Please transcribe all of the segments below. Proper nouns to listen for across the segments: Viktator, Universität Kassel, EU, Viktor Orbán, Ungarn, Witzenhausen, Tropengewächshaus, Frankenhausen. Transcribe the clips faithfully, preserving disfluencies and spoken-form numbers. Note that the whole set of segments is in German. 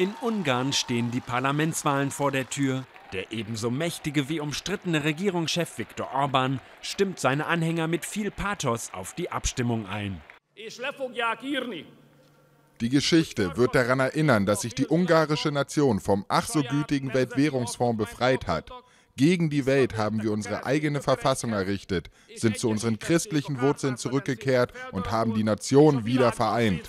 In Ungarn stehen die Parlamentswahlen vor der Tür. Der ebenso mächtige wie umstrittene Regierungschef Viktor Orbán stimmt seine Anhänger mit viel Pathos auf die Abstimmung ein. Die Geschichte wird daran erinnern, dass sich die ungarische Nation vom ach so gütigen Weltwährungsfonds befreit hat. Gegen die Welt haben wir unsere eigene Verfassung errichtet, sind zu unseren christlichen Wurzeln zurückgekehrt und haben die Nation wieder vereint.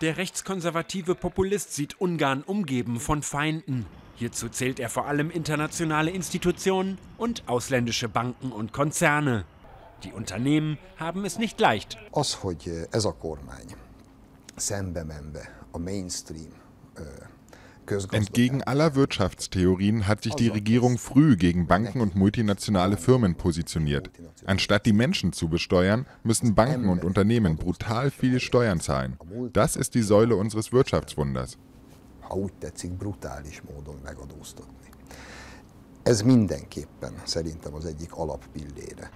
Der rechtskonservative Populist sieht Ungarn umgeben von Feinden. Hierzu zählt er vor allem internationale Institutionen und ausländische Banken und Konzerne. Die Unternehmen haben es nicht leicht. Az, hogy ez a kormány szembe menve a mainstream Entgegen aller Wirtschaftstheorien hat sich die Regierung früh gegen Banken und multinationale Firmen positioniert. Anstatt die Menschen zu besteuern, müssen Banken und Unternehmen brutal viele Steuern zahlen. Das ist die Säule unseres Wirtschaftswunders.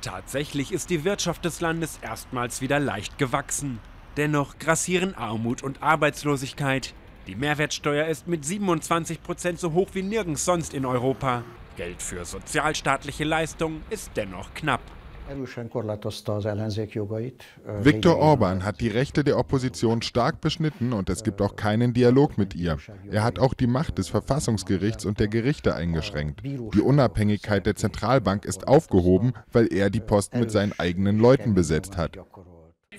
Tatsächlich ist die Wirtschaft des Landes erstmals wieder leicht gewachsen. Dennoch grassieren Armut und Arbeitslosigkeit. Die Mehrwertsteuer ist mit siebenundzwanzig Prozent so hoch wie nirgends sonst in Europa. Geld für sozialstaatliche Leistungen ist dennoch knapp. Viktor Orbán hat die Rechte der Opposition stark beschnitten und es gibt auch keinen Dialog mit ihr. Er hat auch die Macht des Verfassungsgerichts und der Gerichte eingeschränkt. Die Unabhängigkeit der Zentralbank ist aufgehoben, weil er die Posten mit seinen eigenen Leuten besetzt hat.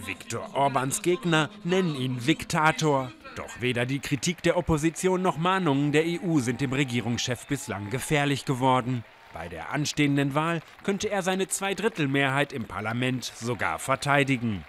Viktor Orbáns Gegner nennen ihn Viktator. Doch weder die Kritik der Opposition noch Mahnungen der E U sind dem Regierungschef bislang gefährlich geworden. Bei der anstehenden Wahl könnte er seine Zweidrittelmehrheit im Parlament sogar verteidigen.